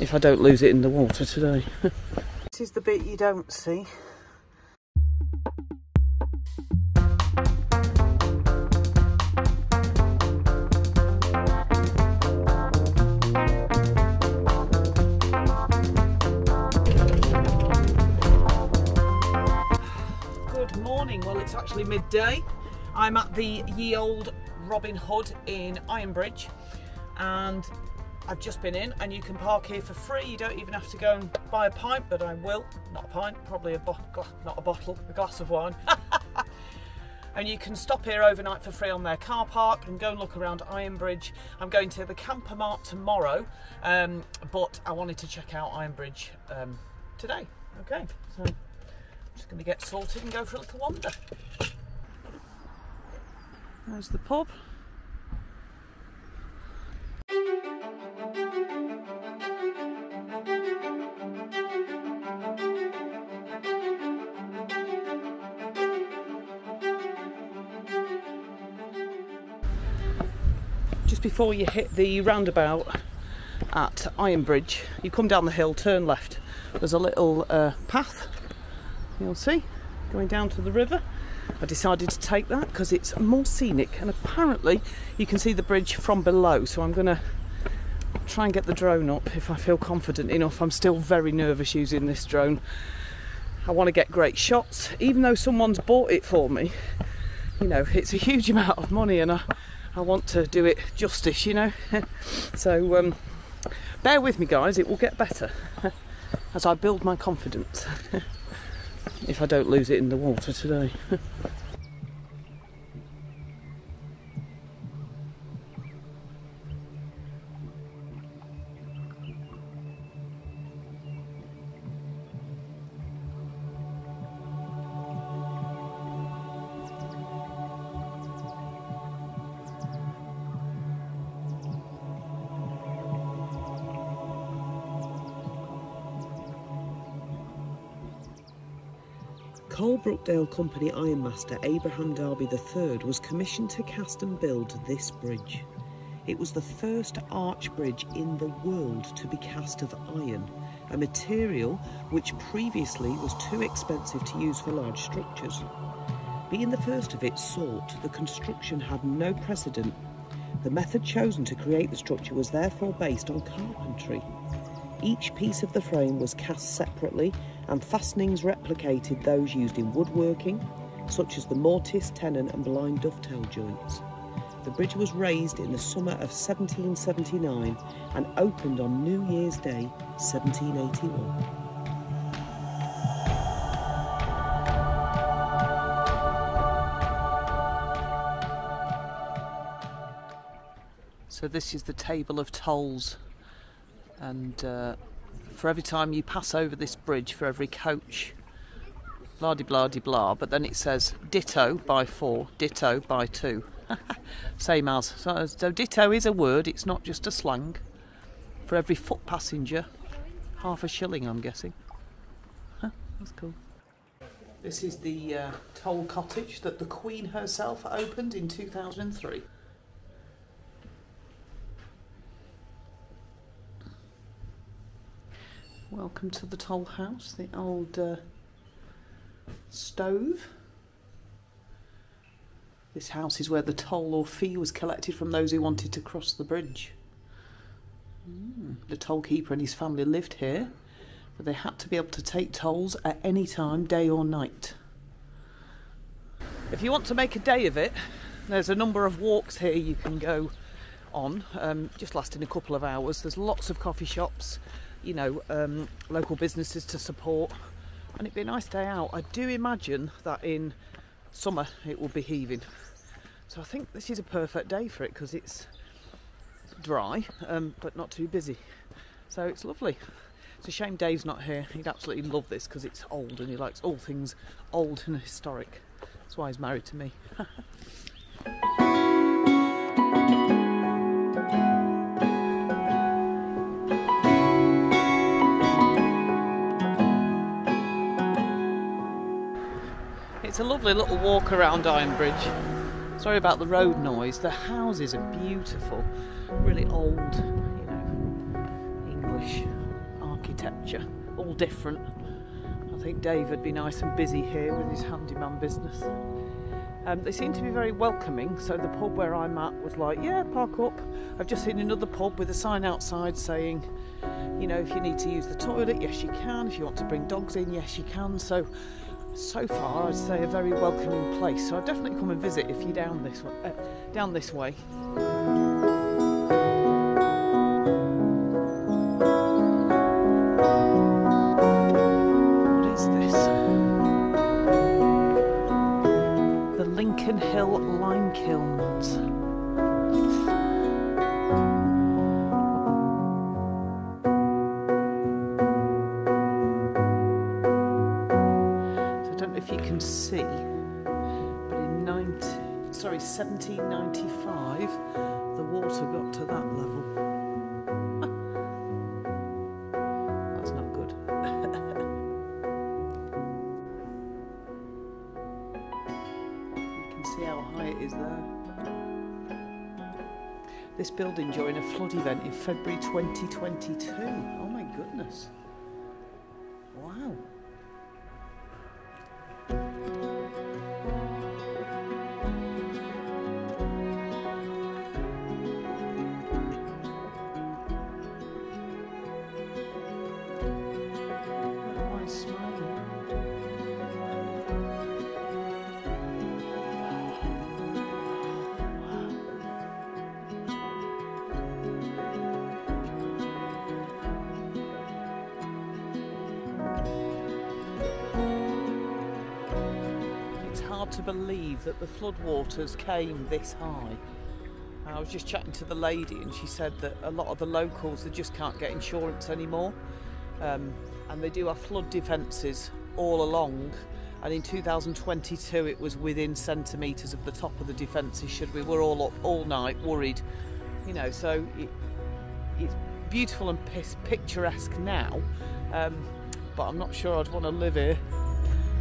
if I don't lose it in the water today. This is the bit you don't see. Good morning. Well, it's actually midday. I'm at the Ye Olde Robin Hood in Ironbridge, and I've just been in, and you can park here for free. You don't even have to go and buy a pint, but I will. Not a pint, probably a a glass of wine. And you can stop here overnight for free on their car park and go and look around Ironbridge. I'm going to the CamperMart tomorrow, but I wanted to check out Ironbridge today. Okay, so I'm just going to get sorted and go for a little wander. There's the pub. Just before you hit the roundabout at Ironbridge, you come down the hill, turn left. There's a little path, you'll see, going down to the river. I decided to take that because it's more scenic, and apparently you can see the bridge from below, so I'm going to try and get the drone up if I feel confident enough. I'm still very nervous using this drone. I want to get great shots, even though someone's bought it for me. You know, it's a huge amount of money, and I want to do it justice, you know. So bear with me, guys, it will get better as I build my confidence. If I don't lose it in the water today. Coalbrookdale Company ironmaster Abraham Darby III was commissioned to cast and build this bridge. It was the first arch bridge in the world to be cast of iron, a material which previously was too expensive to use for large structures. Being the first of its sort, the construction had no precedent. The method chosen to create the structure was therefore based on carpentry. Each piece of the frame was cast separately, and fastenings replicated those used in woodworking, such as the mortise, tenon and blind dovetail joints. The bridge was raised in the summer of 1779 and opened on New Year's Day, 1781. So this is the table of tolls, and for every time you pass over this bridge, for every coach, blah-de-blah-de-blah, but then it says ditto by 4, ditto by 2. Same as. So ditto is a word, it's not just a slang. For every foot passenger, half a shilling, I'm guessing. That's cool. This is the toll cottage that the Queen herself opened in 2003. Welcome to the toll house, the old stove. This house is where the toll or fee was collected from those who wanted to cross the bridge. The toll keeper and his family lived here, but they had to be able to take tolls at any time, day or night. If you want to make a day of it, there's a number of walks here you can go on, just lasting a couple of hours. There's lots of coffee shops, you know, local businesses to support, and it'd be a nice day out. I do imagine that in summer it will be heaving, so I think this is a perfect day for it because it's dry but not too busy, so it's lovely. It's a shame Dave's not here. He'd absolutely love this because it's old and he likes all things old and historic. That's why he's married to me. It's a lovely little walk around Ironbridge. Sorry about the road noise. The houses are beautiful, really old, you know, English. architecture, all different. I think Dave would be nice and busy here with his handyman business. They seem to be very welcoming, so the pub where I'm at was like, yeah, park up. I've just seen another pub with a sign outside saying, you know, if you need to use the toilet, yes you can. If you want to bring dogs in, yes you can. So far I'd say a very welcoming place, so I'd definitely come and visit if you're down this way. Hill lime kilns. So I don't know if you can see, but in 1795 the water got to that level. That's not good. See how high it is there. This building during a flood event in February 2022. Oh my goodness. Wow. To believe that the flood waters came this high. I was just chatting to the lady and she said that a lot of the locals, they just can't get insurance anymore, and they do have flood defences all along, and in 2022 it was within centimetres of the top of the defences. We were all up all night worried, you know, so it's beautiful and picturesque now, but I'm not sure I'd want to live here.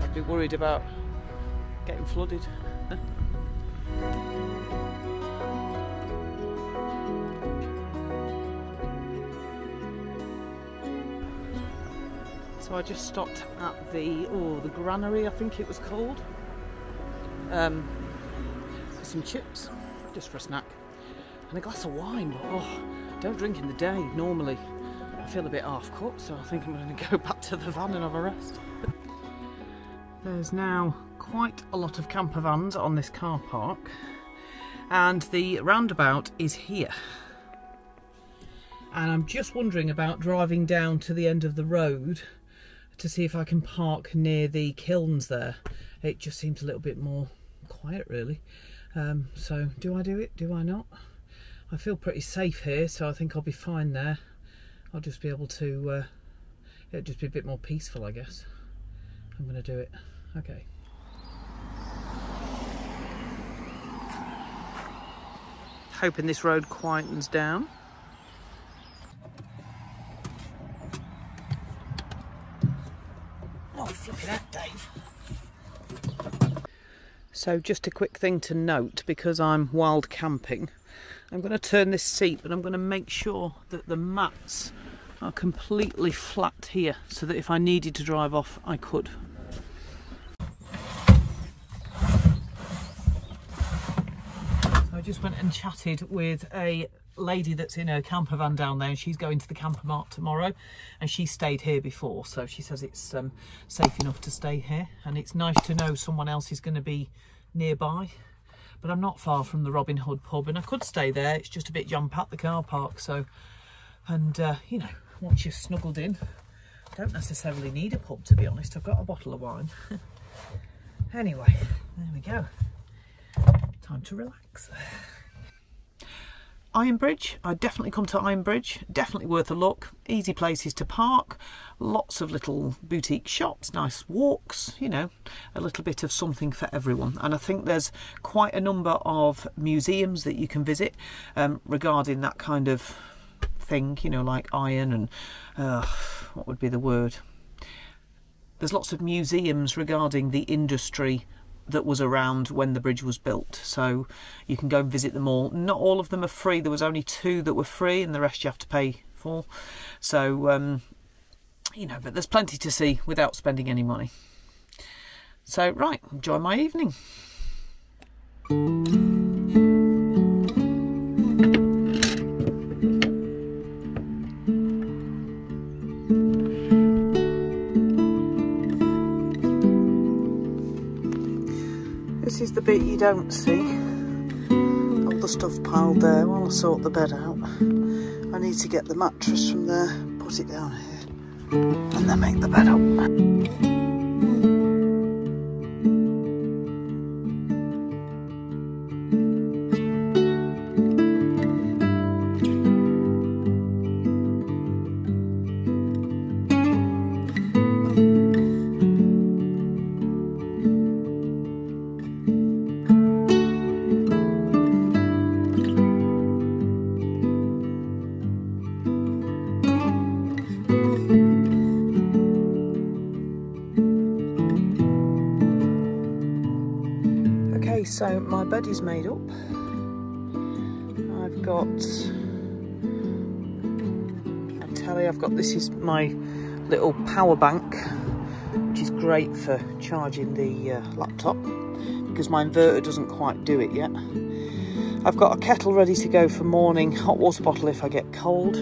I'd be worried about getting flooded. So I just stopped at the granary, I think it was called, for some chips, just for a snack, and a glass of wine. But I don't drink in the day normally. I feel a bit half cut, so I think I'm going to go back to the van and have a rest. There's now quite a lot of camper vans on this car park, and the roundabout is here, and I'm just wondering about driving down to the end of the road to see if I can park near the kilns there. It just seems a little bit more quiet really, so do I do it, do I not? I feel pretty safe here, so I think I'll be fine there. I'll just be able to it'll just be a bit more peaceful, I guess. I'm gonna do it. Okay. Hoping this road quietens down. Oh, flipping out, Dave. So just a quick thing to note, because I'm wild camping, I'm going to turn this seat, but I'm going to make sure that the mats are completely flat here, so that if I needed to drive off, I could. I just went and chatted with a lady that's in her camper van down there, and she's going to the CamperMart tomorrow, and she stayed here before, so she says it's safe enough to stay here, and it's nice to know someone else is going to be nearby. But I'm not far from the Robin Hood pub, and I could stay there. It's just a bit jam-packed, the car park, so, and you know, once you're snuggled in, I don't necessarily need a pub, to be honest. I've got a bottle of wine. Anyway, there we go. Time to relax. Ironbridge, I'd definitely come to Ironbridge, definitely worth a look. Easy places to park, lots of little boutique shops, nice walks, you know, a little bit of something for everyone. And I think there's quite a number of museums that you can visit regarding that kind of thing, you know, like iron and what would be the word? There's lots of museums regarding the industry that was around when the bridge was built, so you can go and visit them all. Not all of them are free. There was only 2 that were free, and the rest you have to pay for. So you know, but there's plenty to see without spending any money. So, right, enjoy my evening. This is the bit you don't see. All the stuff piled there. While I sort the bed out, I need to get the mattress from there, put it down here, and then make the bed up. So my bed is made up. I've got a telly, I've got, this is my little power bank, which is great for charging the laptop because my inverter doesn't quite do it yet. I've got a kettle ready to go for morning, hot water bottle if I get cold.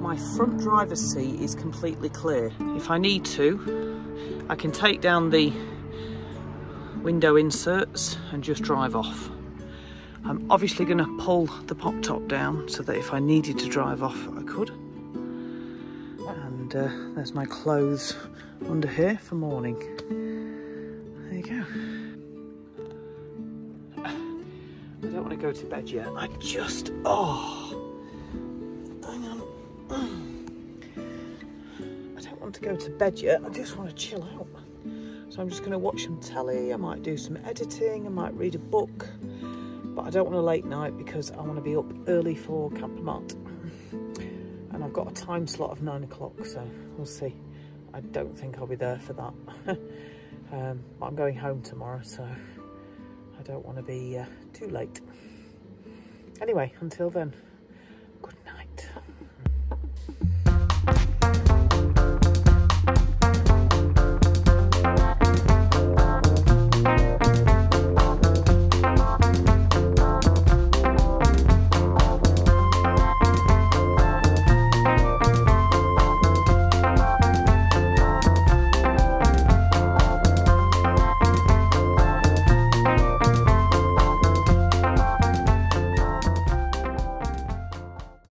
My front driver's seat is completely clear. If I need to, I can take down the window inserts and just drive off. I'm obviously going to pull the pop top down so that if I needed to drive off I could. And there's my clothes under here for morning. There you go. I don't want to go to bed yet. I just, oh, hang on. I don't want to go to bed yet. I just want to chill out. So I'm just going to watch some telly, I might do some editing, I might read a book, but I don't want a late night because I want to be up early for CamperMart. And I've got a time slot of 9 o'clock, so we'll see. I don't think I'll be there for that. But I'm going home tomorrow, so I don't want to be too late. Anyway, until then.